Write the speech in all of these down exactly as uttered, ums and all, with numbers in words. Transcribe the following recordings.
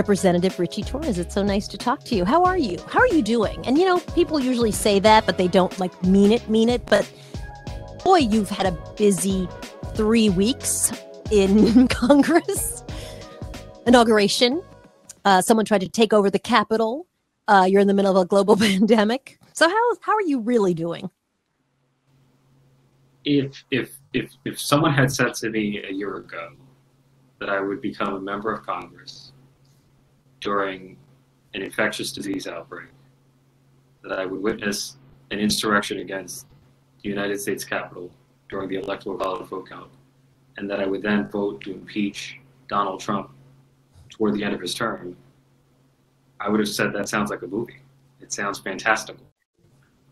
Representative Richie Torres, it's so nice to talk to you. How are you? How are you doing? And, you know, people usually say that, but they don't, like, mean it, mean it. But, boy, you've had a busy three weeks in Congress. Inauguration. Uh, someone tried to take over the Capitol. Uh, you're in the middle of a global pandemic. So how how are you really doing? If if if if someone had said to me a year ago that I would become a member of Congress during an infectious disease outbreak, that I would witness an insurrection against the United States Capitol during the electoral ballot vote count, and that I would then vote to impeach Donald Trump toward the end of his term, I would have said that sounds like a movie. It sounds fantastical.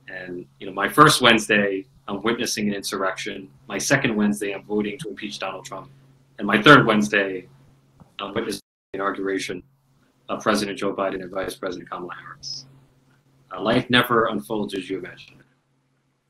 And, you know, my first Wednesday, I'm witnessing an insurrection. My second Wednesday, I'm voting to impeach Donald Trump. And my third Wednesday, I'm witnessing the inauguration of President Joe Biden and Vice President Kamala Harris. Uh, life never unfolds as you imagine.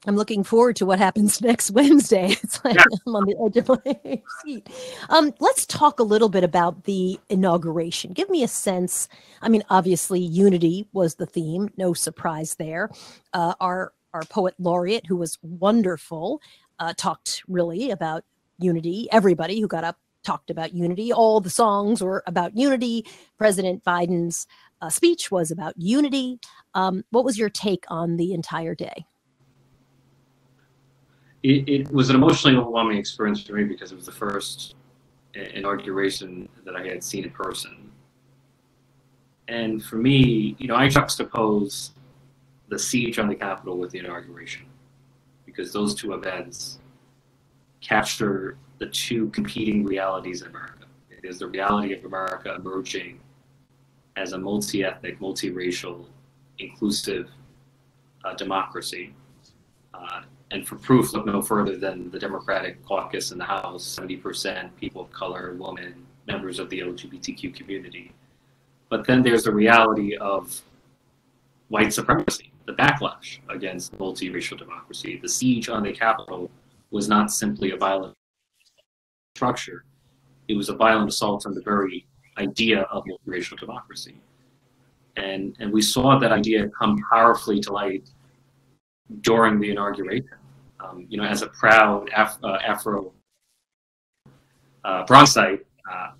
I'm looking forward to what happens next Wednesday. It's like, yeah. I'm on the edge of my seat. Um, let's talk a little bit about the inauguration. Give me a sense. I mean, obviously, unity was the theme. No surprise there. Uh, our our poet laureate, who was wonderful, uh, talked really about unity. Everybody who got up talked about unity. All the songs were about unity. President Biden's uh, speech was about unity. Um, what was your take on the entire day? It, it was an emotionally overwhelming experience for me because it was the first inauguration that I had seen in person. And for me, you know, I juxtapose the siege on the Capitol with the inauguration because those two events capture the two competing realities of America. It is the reality of America emerging as a multi-ethnic, multi-racial, inclusive uh, democracy. Uh, And for proof, look no further than the Democratic caucus in the House, seventy percent people of color, women, members of the L G B T Q community. But then there's the reality of white supremacy, the backlash against multiracial democracy. The siege on the Capitol was not simply a violent structure. It was a violent assault on the very idea of multiracial democracy. And, and we saw that idea come powerfully to light during the inauguration. Um, you know, as a proud Af uh, Afro uh, Bronxite, uh,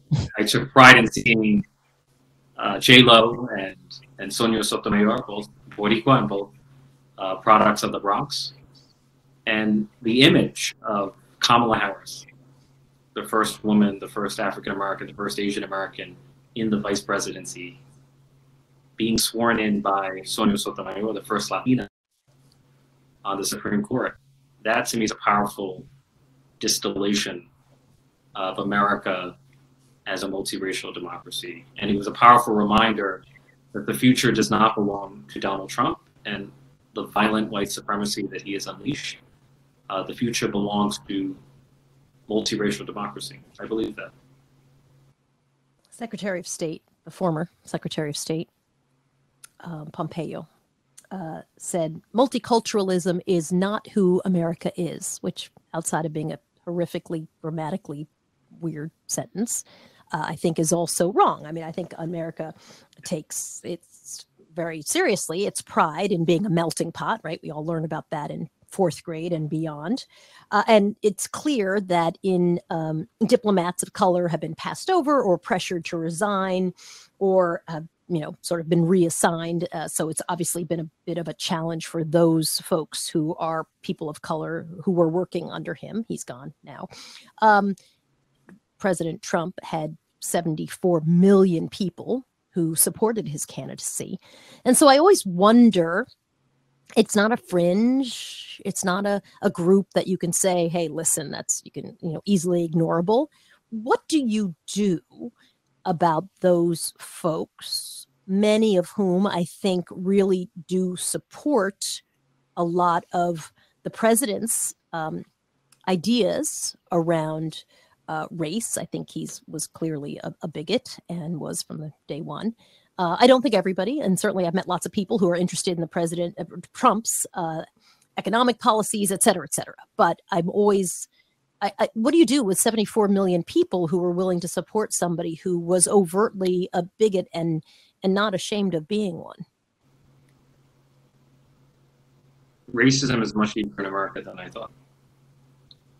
I took pride in seeing uh, J Lo and and Sonia Sotomayor, both Boricua and both uh, products of the Bronx, and the image of Kamala Harris, the first woman, the first African American, the first Asian American in the vice presidency, being sworn in by Sonia Sotomayor, the first Latina on the Supreme Court. That to me is a powerful distillation of America as a multiracial democracy. And it was a powerful reminder that the future does not belong to Donald Trump and the violent white supremacy that he has unleashed. Uh, the future belongs to multiracial democracy. I believe that. Secretary of State, the former Secretary of State, um, Pompeo, Uh, said multiculturalism is not who America is, which outside of being a horrifically, grammatically weird sentence, uh, I think is also wrong. I mean, I think America takes it very seriously, its pride in being a melting pot, right? We all learn about that in fourth grade and beyond. Uh, and it's clear that in um, diplomats of color have been passed over or pressured to resign or have uh, you know, sort of been reassigned. Uh, so it's obviously been a bit of a challenge for those folks who are people of color who were working under him. He's gone now. Um, President Trump had seventy-four million people who supported his candidacy. And so I always wonder, it's not a fringe. It's not a, a group that you can say, hey, listen, that's, you can, you know, easily ignorable. What do you do about those folks, many of whom I think really do support a lot of the president's um, ideas around uh, race? I think he was clearly a, a bigot and was from the day one. Uh, I don't think everybody, and certainly I've met lots of people who are interested in the president, uh, Trump's uh, economic policies, et cetera, et cetera. But I'm always I, I, what do you do with seventy-four million people who were willing to support somebody who was overtly a bigot and and not ashamed of being one? Racism is much deeper in America than I thought.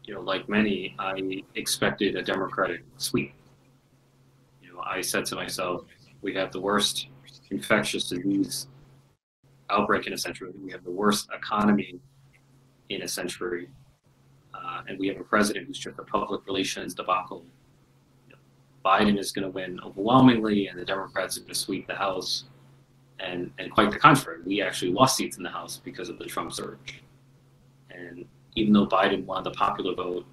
You know, like many, I expected a Democratic sweep. You know, I said to myself, we have the worst infectious disease outbreak in a century. We have the worst economy in a century. Uh, and we have a president who's just a public relations debacle. You know, Biden is going to win overwhelmingly, and the Democrats are going to sweep the House. And, and quite the contrary, we actually lost seats in the House because of the Trump surge. And even though Biden won the popular vote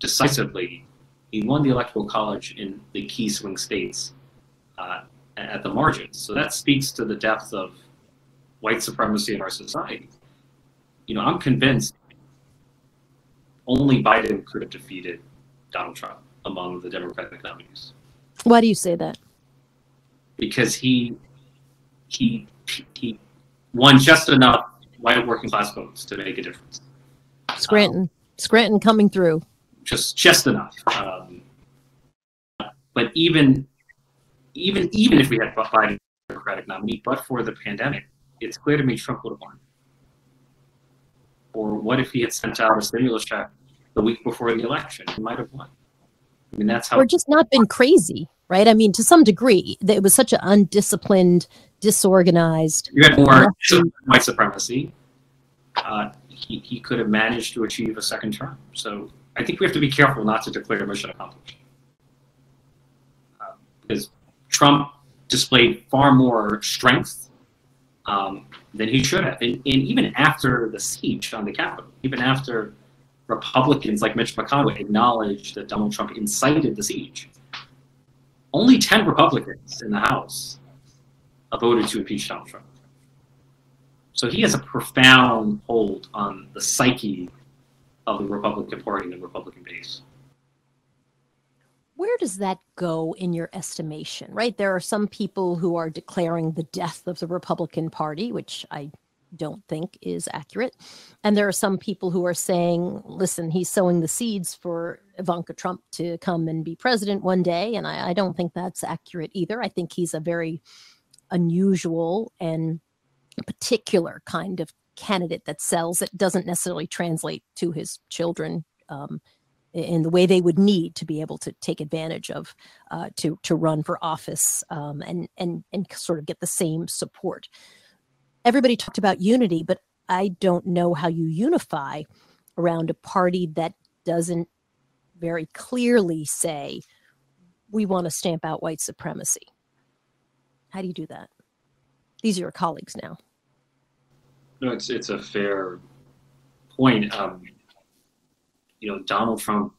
decisively, he won the Electoral College in the key swing states uh, at the margins. So that speaks to the depth of white supremacy in our society. You know, I'm convinced only Biden could have defeated Donald Trump among the Democratic nominees. Why do you say that? Because he... He, he won just enough white working class votes to make a difference. Scranton, um, Scranton coming through. Just, just enough. Um, but even, even, even if we had Biden Democratic nominee, but for the pandemic, it's clear to me Trump would have won. Or what if he had sent out a stimulus check the week before the election? He might have won. I mean, that's how. Or just not been crazy, right? I mean, to some degree, it was such an undisciplined, disorganized. You had more white supremacy. Uh, he, he could have managed to achieve a second term. So I think we have to be careful not to declare mission accomplished. Uh, because Trump displayed far more strength um, than he should have. And, and even after the siege on the Capitol, even after Republicans like Mitch McConnell acknowledged that Donald Trump incited the siege, only ten Republicans in the House voted to impeach Donald Trump. So he has a profound hold on the psyche of the Republican Party and the Republican base. Where does that go in your estimation, right? There are some people who are declaring the death of the Republican Party, which I don't think is accurate. And there are some people who are saying, listen, he's sowing the seeds for Ivanka Trump to come and be president one day. And I, I don't think that's accurate either. I think he's a very unusual and particular kind of candidate that sells. It doesn't necessarily translate to his children um, in the way they would need to be able to take advantage of uh, to to run for office um, and and and sort of get the same support. Everybody talked about unity, but I don't know how you unify around a party that doesn't very clearly say we want to stamp out white supremacy. How do you do that? These are your colleagues now. No, it's it's a fair point. Um, you know, Donald Trump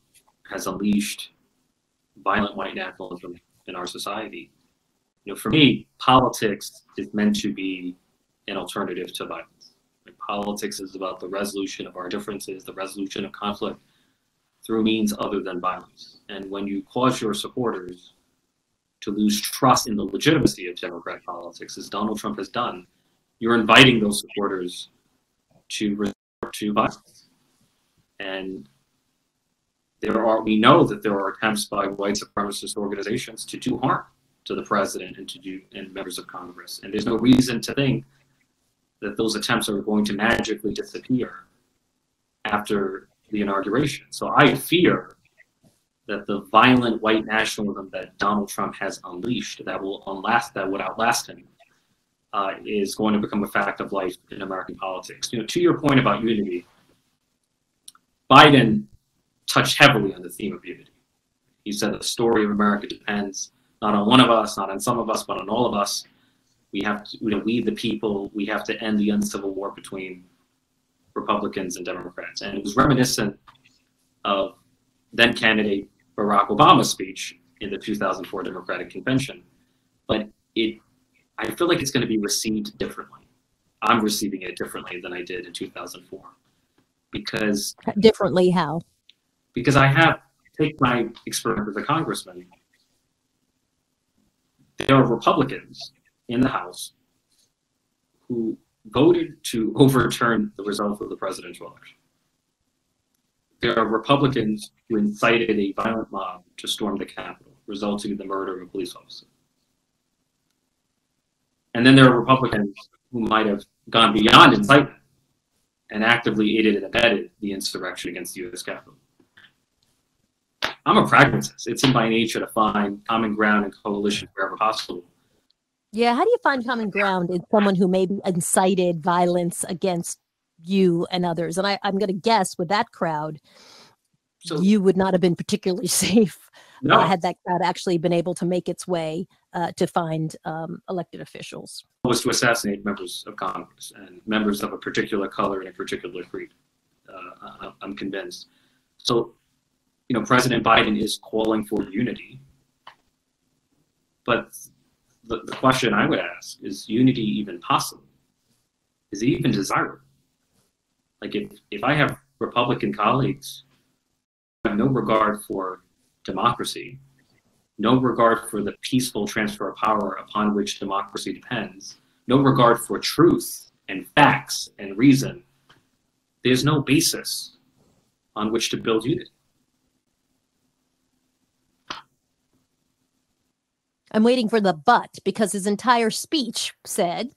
has unleashed violent white nationalism in our society. You know, for me, politics is meant to be an alternative to violence. Like, politics is about the resolution of our differences, the resolution of conflict through means other than violence. And when you cause your supporters to lose trust in the legitimacy of Democrat politics, as Donald Trump has done, you're inviting those supporters to resort to violence. And there are, we know that there are attempts by white supremacist organizations to do harm to the president and to do and members of Congress. And there's no reason to think that those attempts are going to magically disappear after the inauguration. So I fear that the violent white nationalism that Donald Trump has unleashed, that will outlast, that would outlast him, uh, is going to become a fact of life in American politics. You know, to your point about unity, Biden touched heavily on the theme of unity. He said the story of America depends not on one of us, not on some of us, but on all of us. We have to, you know, we the people, we have to end the uncivil war between Republicans and Democrats. And it was reminiscent of then candidate Barack Obama's speech in the two thousand four Democratic Convention, but it, I feel like it's going to be received differently. I'm receiving it differently than I did in two thousand four, because differently how? Because I have take my experience as a congressman. There are Republicans in the House who voted to overturn the result of the presidential election. there are Republicans who incited a violent mob to storm the Capitol, resulting in the murder of a police officer. And then there are Republicans who might have gone beyond incitement and actively aided and abetted the insurrection against the U S Capitol. I'm a pragmatist. It's in my nature to find common ground and coalition wherever possible. Yeah, how do you find common ground in someone who maybe incited violence against you and others? And I, I'm going to guess with that crowd, so, you would not have been particularly safe no. uh, had that crowd actually been able to make its way uh, to find um, elected officials. It was to assassinate members of Congress and members of a particular color and a particular creed. Uh, I'm convinced. So, you know, President Biden is calling for unity. But the, the question I would ask is, unity even possible? Is it even desirable? Like, if, if I have Republican colleagues who have no regard for democracy, no regard for the peaceful transfer of power upon which democracy depends, no regard for truth and facts and reason, there's no basis on which to build unity. I'm waiting for the but, because his entire speech said,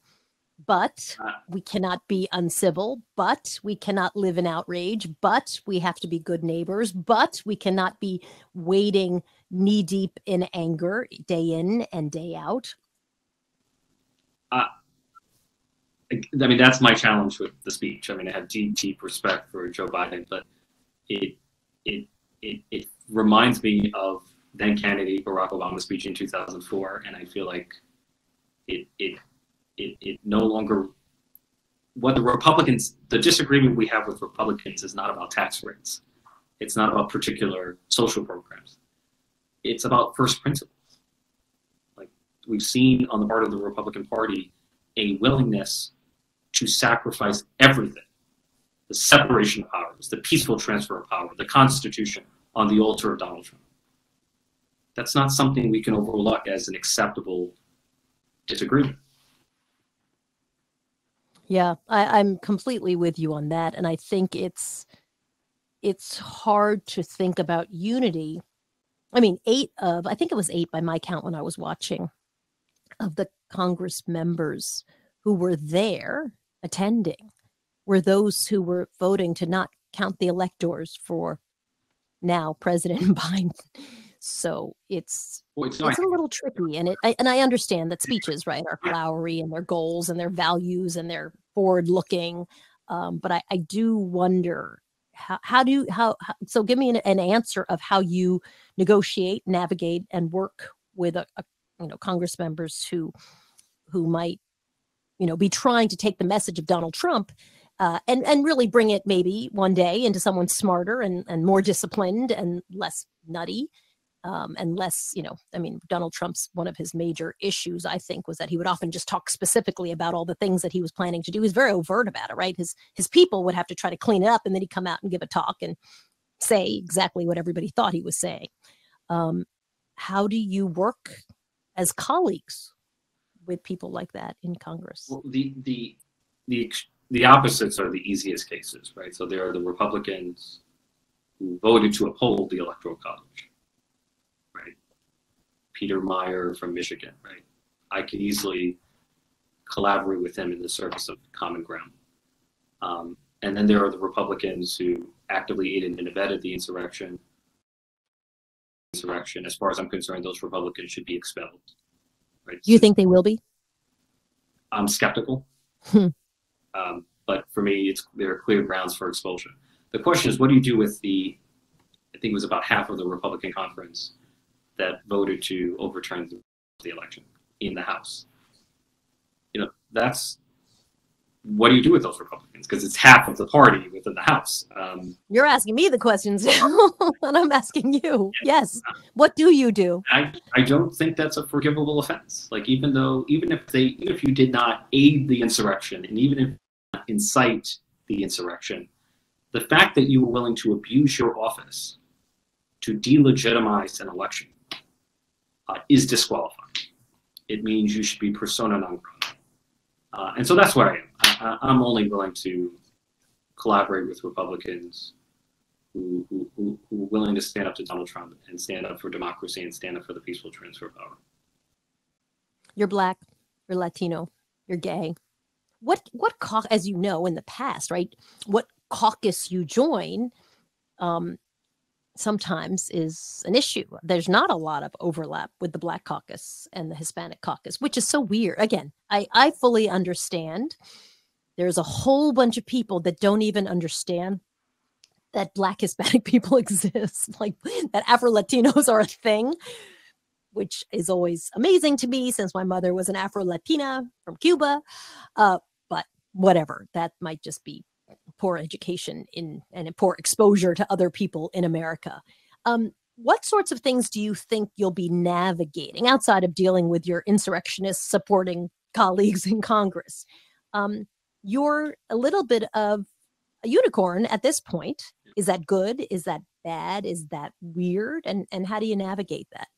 but we cannot be uncivil, but we cannot live in outrage, but we have to be good neighbors, but we cannot be wading knee deep in anger day in and day out. Uh, I mean, that's my challenge with the speech. I mean, I have deep, deep respect for Joe Biden, but it, it, it, it reminds me of then Kennedy, Barack Obama's speech in two thousand four, and I feel like it, it, it, it no longer, what the Republicans, the disagreement we have with Republicans is not about tax rates. It's not about particular social programs. It's about first principles. Like, we've seen on the part of the Republican Party a willingness to sacrifice everything, the separation of powers, the peaceful transfer of power, the Constitution, on the altar of Donald Trump. That's not something we can overlook as an acceptable disagreement. Yeah, I, I'm completely with you on that. And I think it's it's hard to think about unity. I mean, eight of, I think it was eight by my count when I was watching, of the Congress members who were there attending were those who were voting to not count the electors for now President Biden. So it's well, it's, it's a little tricky, and it I, and I understand that speeches, right, are flowery and their goals and their values and they're forward looking, um, but I, I do wonder how how do you, how, how so give me an, an answer of how you negotiate, navigate, and work with a, a you know Congress members who who might you know be trying to take the message of Donald Trump. Uh, and, and really bring it maybe one day into someone smarter and, and more disciplined and less nutty um, and less, you know, I mean, Donald Trump's, one of his major issues, I think, was that he would often just talk specifically about all the things that he was planning to do. He was very overt about it, right? His, his people would have to try to clean it up, and then he'd come out and give a talk and say exactly what everybody thought he was saying. Um, how do you work as colleagues with people like that in Congress? Well, the, the, the, The opposites are the easiest cases, right? So there are the Republicans who voted to uphold the Electoral College, right? Peter Meyer from Michigan, right? I could easily collaborate with him in the service of common ground. Um, and then there are the Republicans who actively aided and abetted the insurrection. Insurrection, as far as I'm concerned, those Republicans should be expelled. Right? You think they will be? I'm skeptical. Hmm. Um, but for me, it's, there are clear grounds for expulsion. The question is, what do you do with the, I think it was about half of the Republican conference that voted to overturn the, the election in the House? You know, that's, what do you do with those Republicans? Because it's half of the party within the House. Um, You're asking me the questions now, and I'm asking you. Yeah. Yes. Um, what do you do? I, I don't think that's a forgivable offense. Like, even though, even if they, even if you did not aid the insurrection, and even if you did not incite the insurrection, the fact that you were willing to abuse your office to delegitimize an election uh, is disqualifying. It means you should be persona non grata. Uh, and so that's where I am. I'm only willing to collaborate with Republicans who, who, who, who were willing to stand up to Donald Trump and stand up for democracy and stand up for the peaceful transfer of power. You're Black, you're Latino, you're gay. What, what caucus, as you know, in the past, right, what caucus you join um, sometimes is an issue. There's not a lot of overlap with the Black caucus and the Hispanic caucus, which is so weird. Again, I, I fully understand. There's a whole bunch of people that don't even understand that Black Hispanic people exist, like that Afro-Latinos are a thing, which is always amazing to me since my mother was an Afro-Latina from Cuba. Uh, but whatever, that might just be poor education in and poor exposure to other people in America. Um, what sorts of things do you think you'll be navigating outside of dealing with your insurrectionists supporting colleagues in Congress? Um, you're a little bit of a unicorn at this point. Is that good? Is that bad? Is that weird? And and how do you navigate that?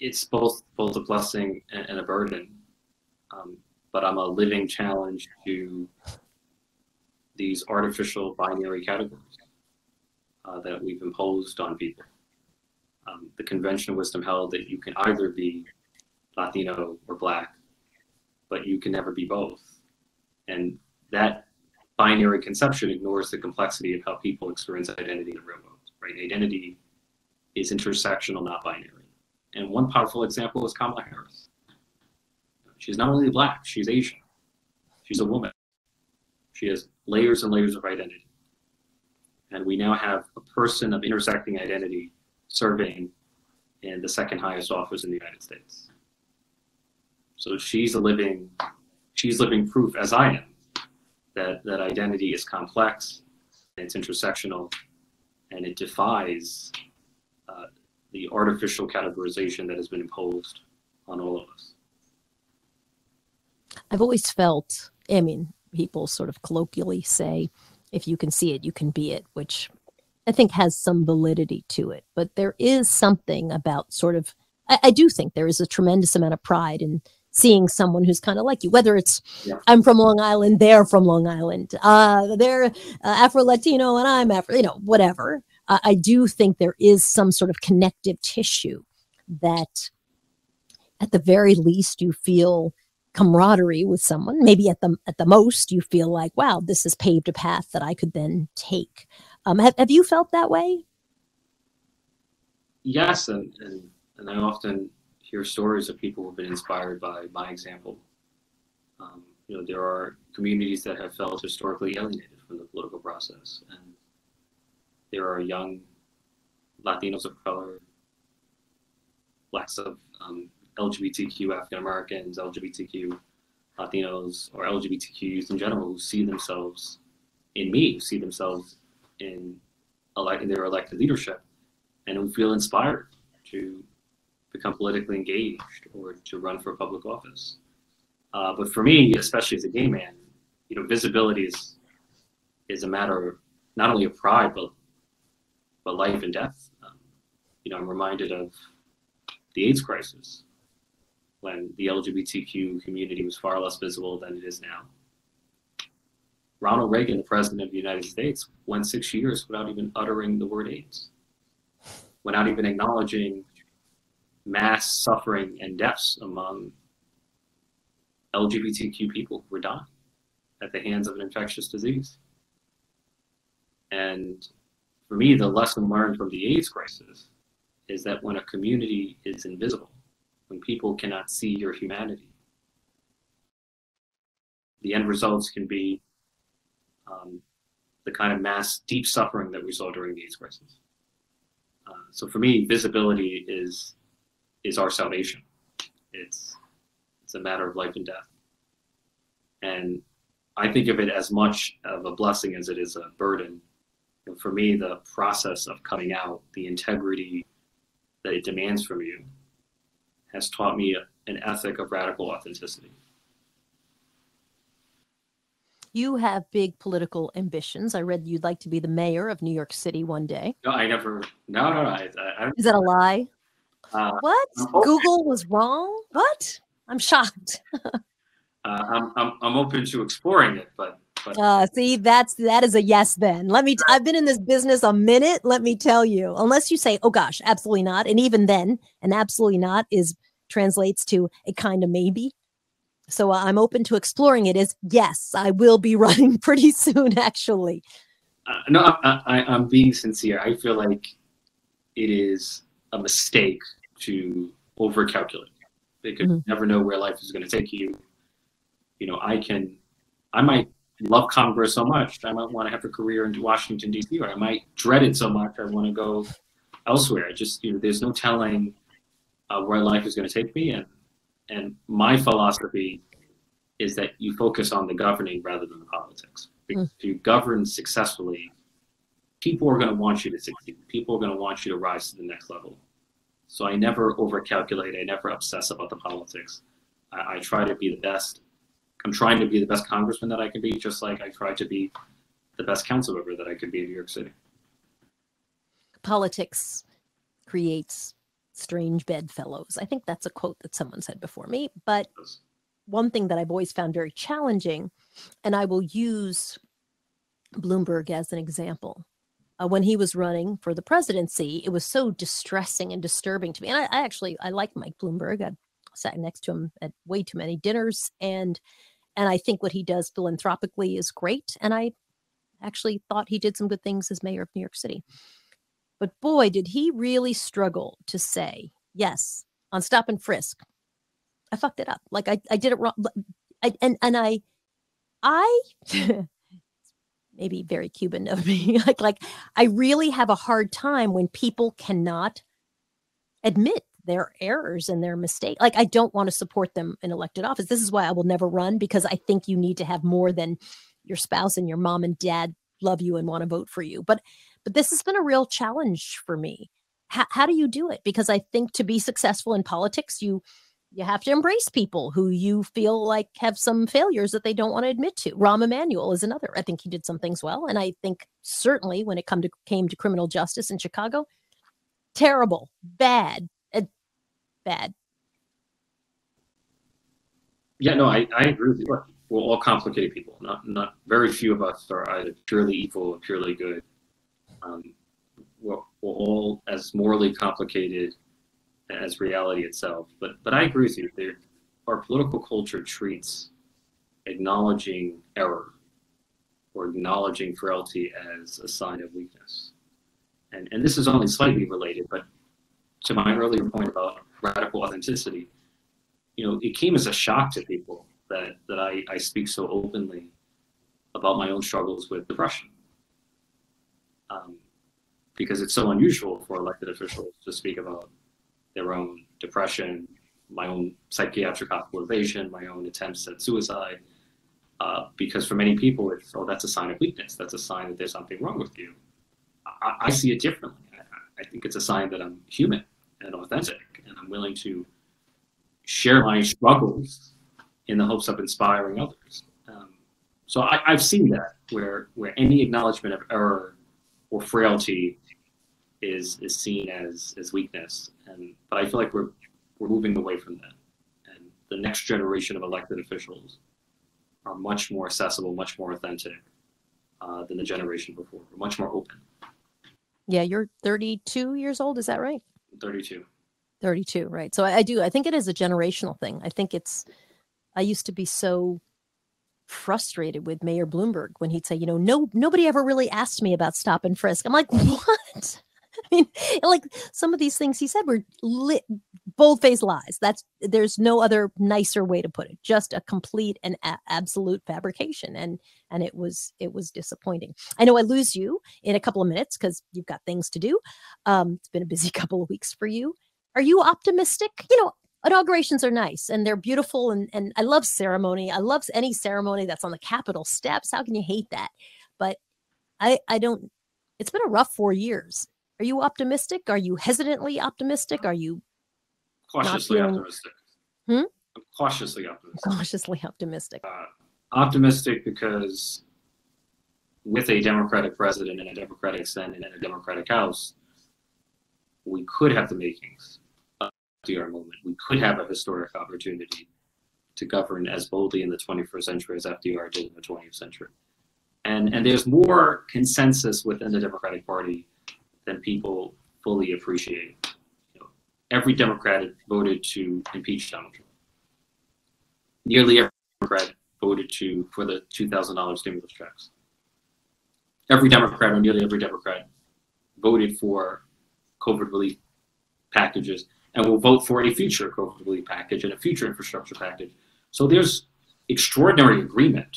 It's both both a blessing and, and a burden, um, but I'm a living challenge to these artificial binary categories uh, that we've imposed on people. Um, the convention of wisdom held that you can either be Latino or Black, but you can never be both. And that binary conception ignores the complexity of how people experience identity in the real world, right? Identity is intersectional, not binary. And one powerful example is Kamala Harris. She's not only Black, she's Asian. She's a woman. She has layers and layers of identity. And we now have a person of intersecting identity serving in the second highest office in the United States. So she's a living, she's living proof, as I am, that, that identity is complex, it's intersectional, and it defies uh, the artificial categorization that has been imposed on all of us. I've always felt, I mean, people sort of colloquially say, if you can see it, you can be it, which I think has some validity to it. But there is something about sort of, I, I do think there is a tremendous amount of pride in seeing someone who's kind of like you, whether it's, yeah. I'm from Long Island, they're from Long Island, uh, they're uh, Afro-Latino and I'm Afro, you know, whatever. Uh, I do think there is some sort of connective tissue that at the very least you feel camaraderie with someone. Maybe at the at the most you feel like, wow, this has paved a path that I could then take. Um, have, have you felt that way? Yes, and, and, and I often hear stories of people who have been inspired by my example. Um, you know, there are communities that have felt historically alienated from the political process, and there are young Latinos of color, Blacks of um, L G B T Q African-Americans, L G B T Q Latinos, or L G B T Q youth in general, who see themselves in me, who see themselves in, elect in their elected leadership, and who feel inspired to become politically engaged or to run for public office. Uh, but for me, especially as a gay man, you know, visibility is, is a matter of not only of pride, but, but life and death. Um, you know, I'm reminded of the AIDS crisis, when the L G B T Q community was far less visible than it is now. Ronald Reagan, the president of the United States, went six years without even uttering the word AIDS, without even acknowledging mass suffering and deaths among L G B T Q people who were dying at the hands of an infectious disease. And for me, the lesson learned from the AIDS crisis is that when a community is invisible, when people cannot see your humanity, the end results can be um, the kind of mass, deep suffering that we saw during the AIDS crisis. Uh, so for me, visibility is is our salvation. It's it's a matter of life and death. And I think of it as much of a blessing as it is a burden. And for me, the process of coming out, the integrity that it demands from you, has taught me an ethic of radical authenticity. You have big political ambitions. I read you'd like to be the mayor of New York City one day. No, I never. No, no, no. I, I, Is that a lie? Uh, what? Google was wrong? What? I'm shocked. uh, I'm, I'm, I'm open to exploring it, but But. Uh, see, that's that is a yes. Then let me. T- I've been in this business a minute. Let me tell you. Unless you say, "Oh gosh, absolutely not," and even then, an absolutely not is translates to a kind of maybe. So uh, I'm open to exploring it. Is yes, I will be running pretty soon. Actually, uh, no, I, I, I'm being sincere. I feel like it is a mistake to overcalculate. Because mm-hmm. you never know where life is going to take you. You know, I can, I might love Congress so much, I might want to have a career in Washington, D C, or I might dread it so much, I want to go elsewhere. I just, you know, there's no telling uh, where life is going to take me. And, and my philosophy is that you focus on the governing rather than the politics. Because mm-hmm. if you govern successfully, people are going to want you to succeed. People are going to want you to rise to the next level. So I never overcalculate. I never obsess about the politics. I, I try to be the best. I'm trying to be the best congressman that I can be, just like I try to be the best council member that I can be in New York City. Politics creates strange bedfellows. I think that's a quote that someone said before me. But one thing that I've always found very challenging, and I will use Bloomberg as an example. Uh, when he was running for the presidency, it was so distressing and disturbing to me. And I, I actually, I like Mike Bloomberg. I sat next to him at way too many dinners. And and I think what he does philanthropically is great. And I actually thought he did some good things as mayor of New York City. But boy, did he really struggle to say, yes, on stop and frisk, I fucked it up. Like I, I did it wrong. I, and, and I, I... maybe very Cuban of me, like, like I really have a hard time when people cannot admit their errors and their mistakes. Like, I don't want to support them in elected office. This is why I will never run, because I think you need to have more than your spouse and your mom and dad love you and want to vote for you. But, but this has been a real challenge for me. H- how do you do it? Because I think to be successful in politics, you You have to embrace people who you feel like have some failures that they don't want to admit to. Rahm Emanuel is another. I think he did some things well. And I think certainly when it come to, came to criminal justice in Chicago, terrible, bad, uh, bad. Yeah, no, I, I agree with you. We're all complicated people. Not not very few of us are either purely evil or purely good. Um, we're, we're all as morally complicated as reality itself. But but I agree with you. There, our political culture treats acknowledging error or acknowledging frailty as a sign of weakness. And and this is only slightly related, but to my earlier point about radical authenticity, you know, it came as a shock to people that, that I, I speak so openly about my own struggles with depression. Um, because it's so unusual for elected officials to speak about their own depression, my own psychiatric hospitalization, my own attempts at suicide, uh, because for many people, it's, oh, that's a sign of weakness. That's a sign that there's something wrong with you. I, I see it differently. I, I think it's a sign that I'm human and authentic, and I'm willing to share my struggles in the hopes of inspiring others. Um, so I, I've seen that where where any acknowledgement of error or frailty is is seen as as weakness, and but I feel like we're we're moving away from that, and the next generation of elected officials are much more accessible, much more authentic uh, than the generation before. We're much more open. Yeah, you're thirty-two years old, is that right? thirty-two. thirty-two, right? So I, I do. I think it is a generational thing. I think it's. I used to be so frustrated with Mayor Bloomberg when he'd say, you know, no, nobody ever really asked me about stop and frisk. I'm like, what? I mean, like some of these things he said were lit, bold-faced lies. That's there's no other nicer way to put it. Just a complete and a- absolute fabrication, and and it was it was disappointing. I know I lose you in a couple of minutes because you've got things to do. Um, it's been a busy couple of weeks for you. Are you optimistic? You know, inaugurations are nice and they're beautiful, and and I love ceremony. I love any ceremony that's on the Capitol steps. How can you hate that? But I I don't. It's been a rough four years. Are you optimistic? Are you hesitantly optimistic? Are you cautiously feeling... optimistic? Hmm? I'm cautiously optimistic. Cautiously optimistic. Uh, optimistic because with a Democratic president and a Democratic Senate and a Democratic House, we could have the makings of the F D R movement. We could have a historic opportunity to govern as boldly in the twenty-first century as F D R did in the twentieth century. And, and there's more consensus within the Democratic Party than people fully appreciate. You know, every Democrat voted to impeach Donald Trump. Nearly every Democrat voted to for the two thousand dollar stimulus checks. Every Democrat, or nearly every Democrat, voted for COVID relief packages and will vote for a future COVID relief package and a future infrastructure package. So there's extraordinary agreement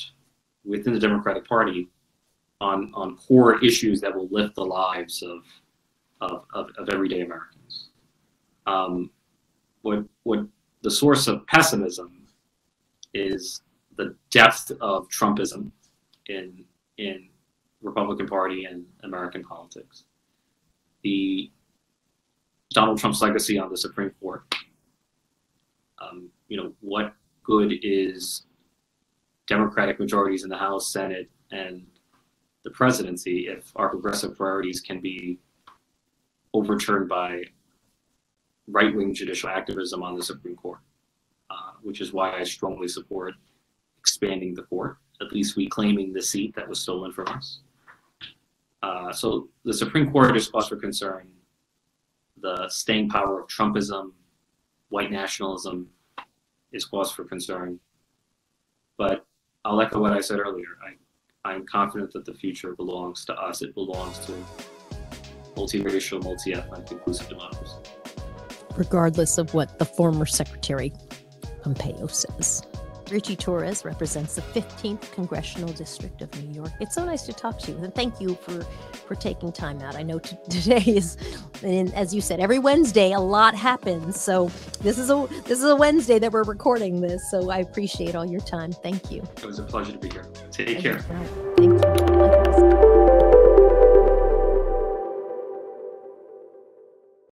within the Democratic Party on, on core issues that will lift the lives of, of, of, of everyday Americans. Um, what, what the source of pessimism is the depth of Trumpism in, in Republican Party and American politics. The Donald Trump's legacy on the Supreme Court. Um, you know, what good is Democratic majorities in the House, Senate, and the presidency if our progressive priorities can be overturned by right-wing judicial activism on the Supreme Court, uh, which is why I strongly support expanding the court, at least reclaiming the seat that was stolen from us. Uh, so the Supreme Court is cause for concern. The staying power of Trumpism, white nationalism, is cause for concern. But I'll echo what I said earlier. I, I'm confident that the future belongs to us. It belongs to multiracial, multi-ethnic, inclusive democracy. Regardless of what the former Secretary Pompeo says. Richie Torres represents the fifteenth Congressional District of New York. It's so nice to talk to you, and thank you for, for taking time out. I know t today is, and as you said, every Wednesday a lot happens. So this is a this is a Wednesday that we're recording this. So I appreciate all your time. Thank you. It was a pleasure to be here. Take care. Thank you.